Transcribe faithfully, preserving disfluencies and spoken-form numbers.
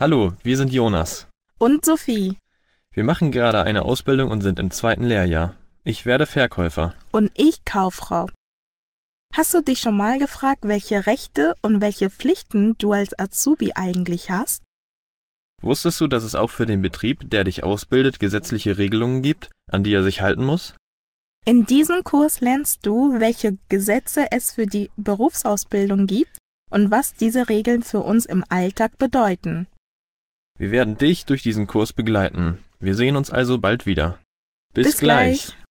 Hallo, wir sind Jonas. Und Sophie. Wir machen gerade eine Ausbildung und sind im zweiten Lehrjahr. Ich werde Verkäufer. Und ich Kauffrau. Hast du dich schon mal gefragt, welche Rechte und welche Pflichten du als Azubi eigentlich hast? Wusstest du, dass es auch für den Betrieb, der dich ausbildet, gesetzliche Regelungen gibt, an die er sich halten muss? In diesem Kurs lernst du, welche Gesetze es für die Berufsausbildung gibt und was diese Regeln für uns im Alltag bedeuten. Wir werden dich durch diesen Kurs begleiten. Wir sehen uns also bald wieder. Bis, Bis gleich! gleich.